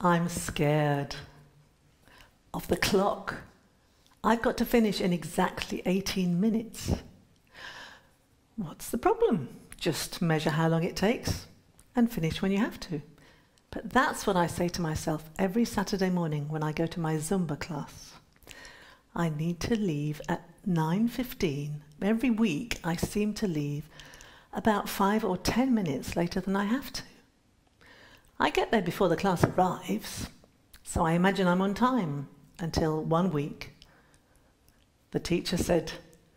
I'm scared of the clock. I've got to finish in exactly 18 minutes. What's the problem? Just measure how long it takes and finish when you have to. But that's what I say to myself every Saturday morning when I go to my Zumba class. I need to leave at 9:15. Every week I seem to leave about 5 or 10 minutes later than I have to. I get there before the class arrives, so I imagine I'm on time until one week. The teacher said,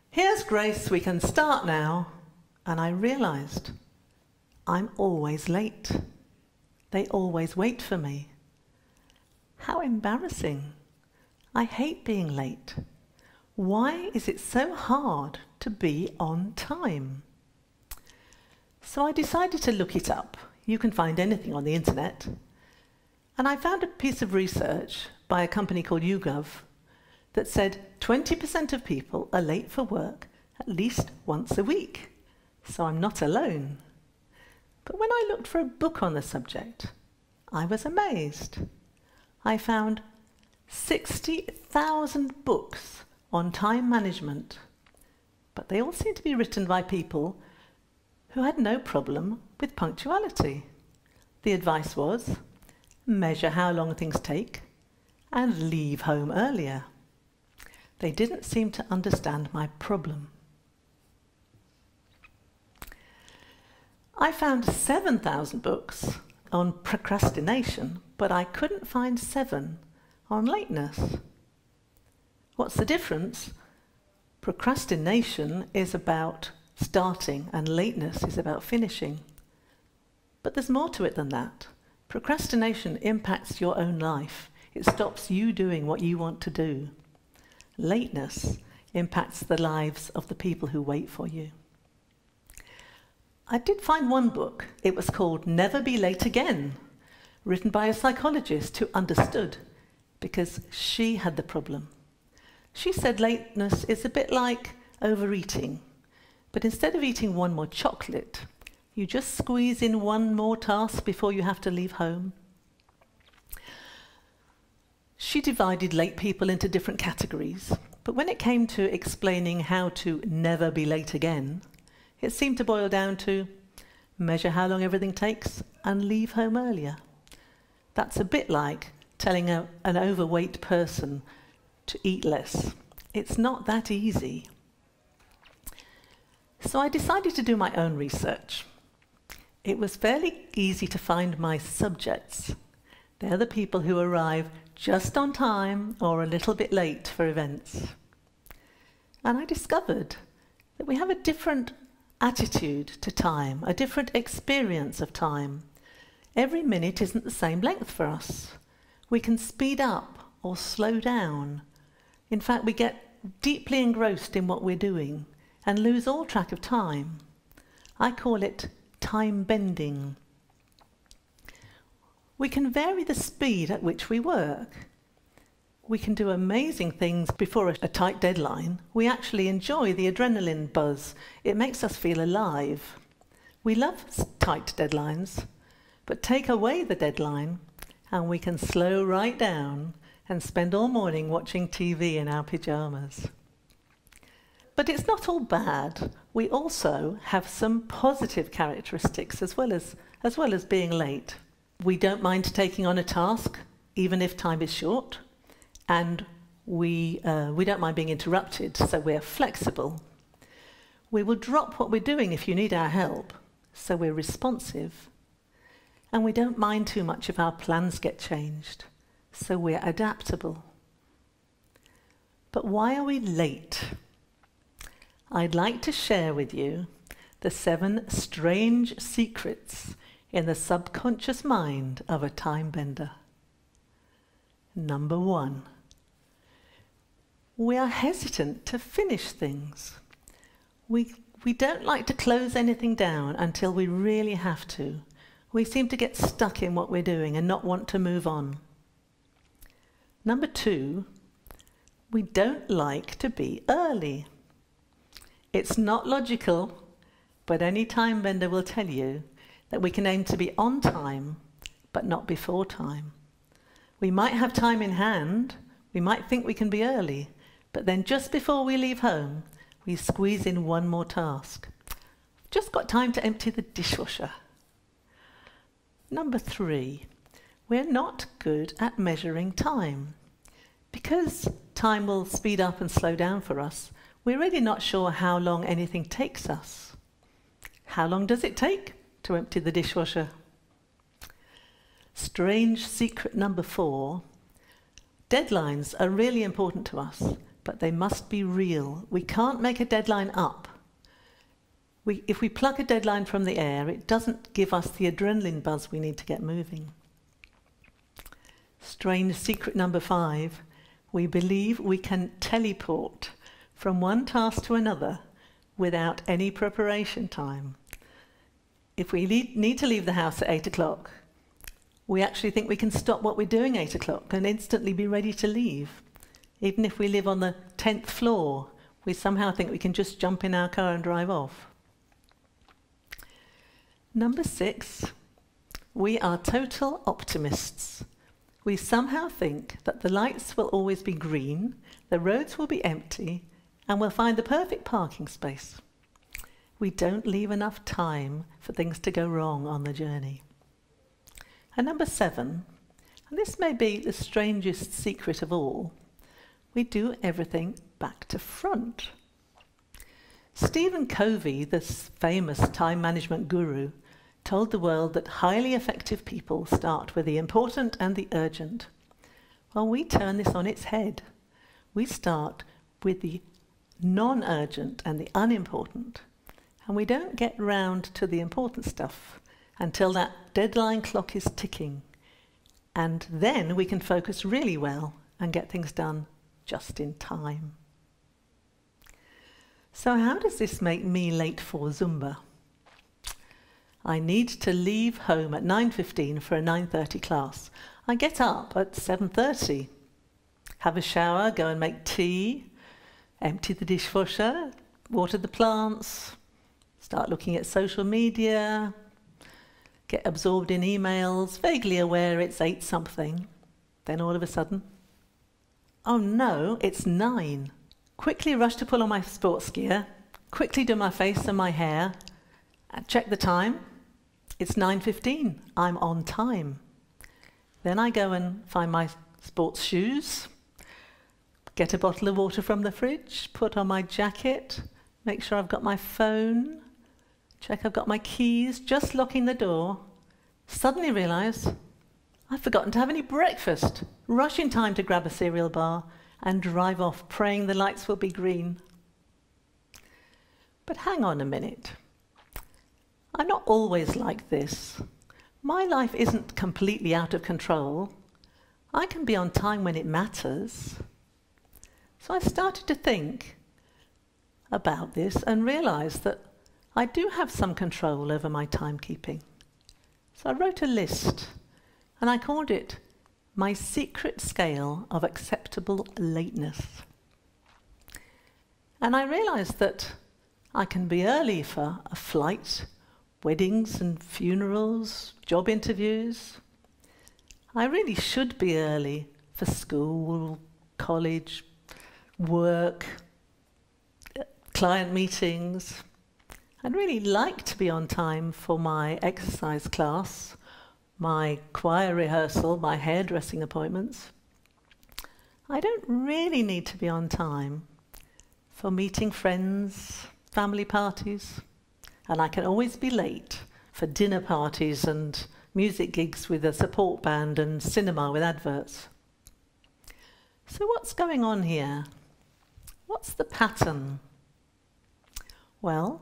"Here's Grace, we can start now." And I realized I'm always late. They always wait for me. How embarrassing. I hate being late. Why is it so hard to be on time? So I decided to look it up. You can find anything on the internet. And I found a piece of research by a company called YouGov that said 20% of people are late for work at least once a week. So I'm not alone. But when I looked for a book on the subject, I was amazed. I found 60,000 books on time management, but they all seem to be written by people who had no problem with punctuality. The advice was, measure how long things take and leave home earlier. They didn't seem to understand my problem. I found 7,000 books on procrastination, but I couldn't find 7 on lateness. What's the difference? Procrastination is about starting and lateness is about finishing. But there's more to it than that. Procrastination impacts your own life. It stops you doing what you want to do. Lateness impacts the lives of the people who wait for you. I did find one book. It was called Never Be Late Again, written by a psychologist who understood because she had the problem. She said lateness is a bit like overeating. But instead of eating one more chocolate, you just squeeze in one more task before you have to leave home. She divided late people into different categories, but when it came to explaining how to never be late again, it seemed to boil down to measure how long everything takes and leave home earlier. That's a bit like telling an overweight person to eat less. It's not that easy. So I decided to do my own research. It was fairly easy to find my subjects. They're the people who arrive just on time or a little bit late for events. And I discovered that we have a different attitude to time, a different experience of time. Every minute isn't the same length for us. We can speed up or slow down. In fact, we get deeply engrossed in what we're doing and lose all track of time. I call it time bending. We can vary the speed at which we work. We can do amazing things before a tight deadline. We actually enjoy the adrenaline buzz. It makes us feel alive. We love tight deadlines, but take away the deadline and we can slow right down and spend all morning watching TV in our pyjamas. But it's not all bad. We also have some positive characteristics as well as being late. We don't mind taking on a task, even if time is short, and we don't mind being interrupted, so we're flexible. We will drop what we're doing if you need our help, so we're responsive. And we don't mind too much if our plans get changed, so we're adaptable. But why are we late? I'd like to share with you the 7 strange secrets in the subconscious mind of a timebender. Number 1, we are hesitant to finish things. We don't like to close anything down until we really have to. We seem to get stuck in what we're doing and not want to move on. Number 2, we don't like to be early. It's not logical, but any timebender will tell you that we can aim to be on time, but not before time. We might have time in hand, we might think we can be early, but then just before we leave home, we squeeze in one more task. Just got time to empty the dishwasher. Number 3, we're not good at measuring time. Because time will speed up and slow down for us, we're really not sure how long anything takes us. How long does it take to empty the dishwasher? Strange secret number 4, deadlines are really important to us, but they must be real. We can't make a deadline up. If we pluck a deadline from the air, it doesn't give us the adrenaline buzz we need to get moving. Strange secret number 5, we believe we can teleport from one task to another without any preparation time. If we need to leave the house at 8 o'clock, we actually think we can stop what we're doing at 8 o'clock and instantly be ready to leave. Even if we live on the 10th floor, we somehow think we can just jump in our car and drive off. Number 6, we are total optimists. We somehow think that the lights will always be green, the roads will be empty, and we'll find the perfect parking space. We don't leave enough time for things to go wrong on the journey. And number 7, and this may be the strangest secret of all, we do everything back to front. Stephen Covey, this famous time management guru, told the world that highly effective people start with the important and the urgent. Well, we turn this on its head. We start with the non-urgent and the unimportant, and we don't get round to the important stuff until that deadline clock is ticking, and then we can focus really well and get things done just in time. So how does this make me late for Zumba? I need to leave home at 9:15 for a 9:30 class. I get up at 7:30, have a shower, go and make tea, empty the dishwasher, water the plants, start looking at social media, get absorbed in emails, vaguely aware it's 8 something. Then all of a sudden, oh no, it's 9. Quickly rush to pull on my sports gear, quickly do my face and my hair, and check the time. It's 9:15, I'm on time. Then I go and find my sports shoes, get a bottle of water from the fridge, put on my jacket, make sure I've got my phone, check I've got my keys, just locking the door, suddenly realise I've forgotten to have any breakfast, rush in time to grab a cereal bar and drive off, praying the lights will be green. But hang on a minute. I'm not always like this. My life isn't completely out of control. I can be on time when it matters. So I started to think about this and realised that I do have some control over my timekeeping. So I wrote a list and I called it my secret scale of acceptable lateness. And I realised that I can be early for a flight, weddings and funerals, job interviews. I really should be early for school, college, work, client meetings. I'd really like to be on time for my exercise class, my choir rehearsal, my hairdressing appointments. I don't really need to be on time for meeting friends, family parties, and I can always be late for dinner parties and music gigs with a support band and cinema with adverts. So what's going on here? What's the pattern? Well,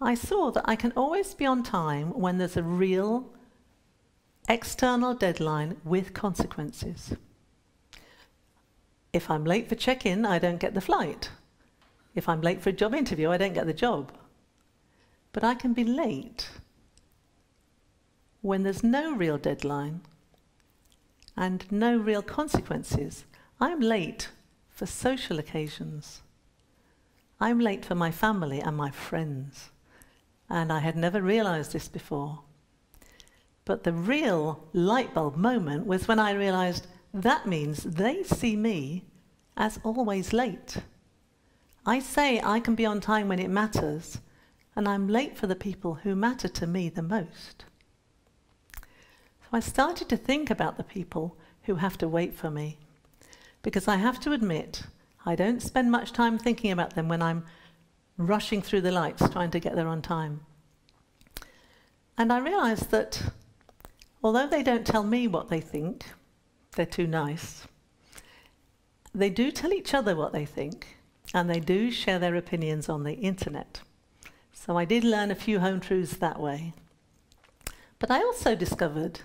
I saw that I can always be on time when there's a real external deadline with consequences. If I'm late for check-in, I don't get the flight. If I'm late for a job interview, I don't get the job. But I can be late when there's no real deadline and no real consequences. I'm late for social occasions. I'm late for my family and my friends, and I had never realised this before. But the real light bulb moment was when I realized that means they see me as always late. I say I can be on time when it matters, and I'm late for the people who matter to me the most. So I started to think about the people who have to wait for me, because I have to admit I don't spend much time thinking about them when I'm rushing through the lights trying to get there on time. And I realized that although they don't tell me what they think, they're too nice, they do tell each other what they think, and they do share their opinions on the internet. So I did learn a few home truths that way. But I also discovered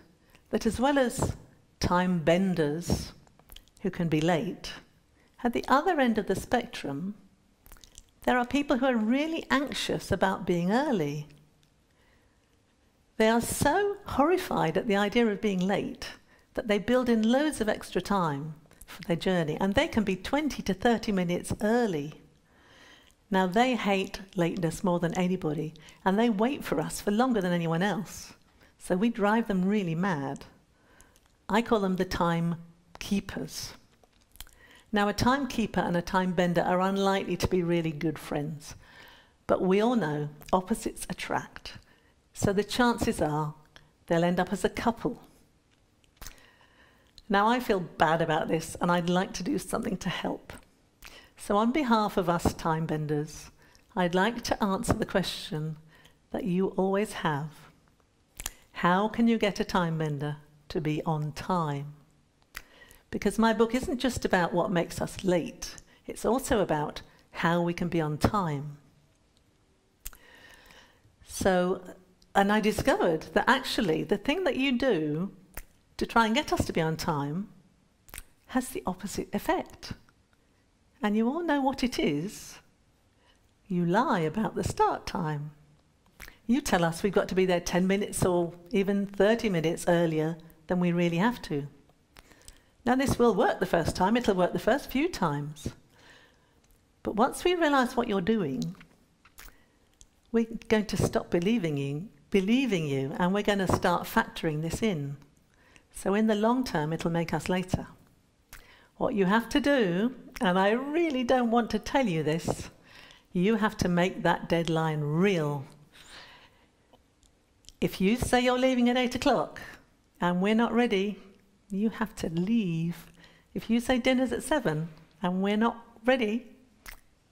that as well as time benders who can be late, at the other end of the spectrum, there are people who are really anxious about being early. They are so horrified at the idea of being late that they build in loads of extra time for their journey, and they can be 20 to 30 minutes early. Now, they hate lateness more than anybody, and they wait for us for longer than anyone else. So we drive them really mad. I call them the time keepers. Now, a timekeeper and a timebender are unlikely to be really good friends. But we all know opposites attract. So the chances are they'll end up as a couple. Now, I feel bad about this, and I'd like to do something to help. So on behalf of us timebenders, I'd like to answer the question that you always have. How can you get a timebender to be on time? Because my book isn't just about what makes us late, it's also about how we can be on time. So, and I discovered that actually the thing that you do to try and get us to be on time has the opposite effect. And you all know what it is. You lie about the start time. You tell us we've got to be there 10 minutes or even 30 minutes earlier than we really have to. Now, this will work the first time, it'll work the first few times. But once we realize what you're doing, we're going to stop believing you, and we're going to start factoring this in. So in the long term, it'll make us later. What you have to do, and I really don't want to tell you this, you have to make that deadline real. If you say you're leaving at 8 o'clock and we're not ready, you have to leave. If you say dinner's at 7 and we're not ready,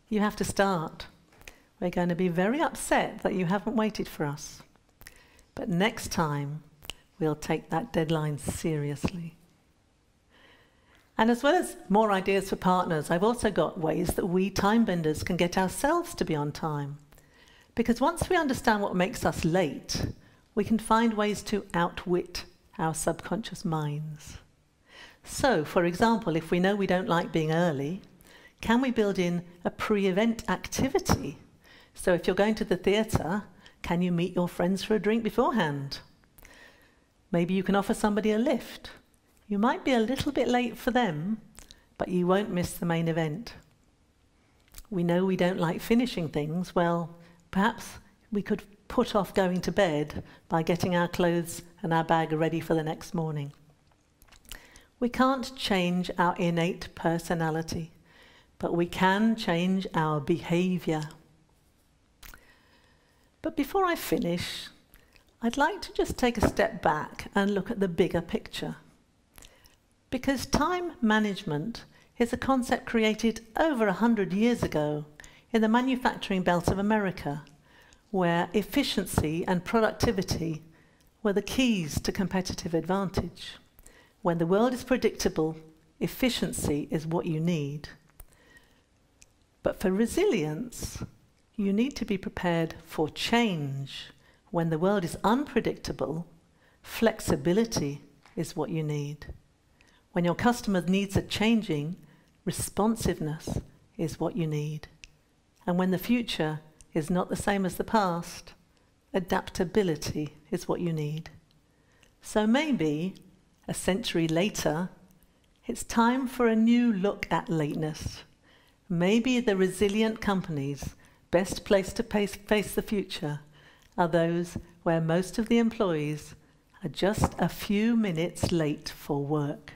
you have to start. We're going to be very upset that you haven't waited for us. But next time, we'll take that deadline seriously. And as well as more ideas for partners, I've also got ways that we timebenders can get ourselves to be on time. Because once we understand what makes us late, we can find ways to outwit our subconscious minds. So, for example, if we know we don't like being early, can we build in a pre-event activity? So if you're going to the theatre, can you meet your friends for a drink beforehand? Maybe you can offer somebody a lift. You might be a little bit late for them, but you won't miss the main event. We know we don't like finishing things. Well, perhaps we could put off going to bed by getting our clothes and our bag ready for the next morning. We can't change our innate personality, but we can change our behavior. But before I finish, I'd like to just take a step back and look at the bigger picture. Because time management is a concept created over 100 years ago in the manufacturing belt of America, where efficiency and productivity were the keys to competitive advantage. When the world is predictable, efficiency is what you need. But for resilience, you need to be prepared for change. When the world is unpredictable, flexibility is what you need. When your customers' needs are changing, responsiveness is what you need. And when the future is not the same as the past, adaptability is what you need. So maybe, a century later, it's time for a new look at lateness. Maybe the resilient companies best placed to face the future are those where most of the employees are just a few minutes late for work.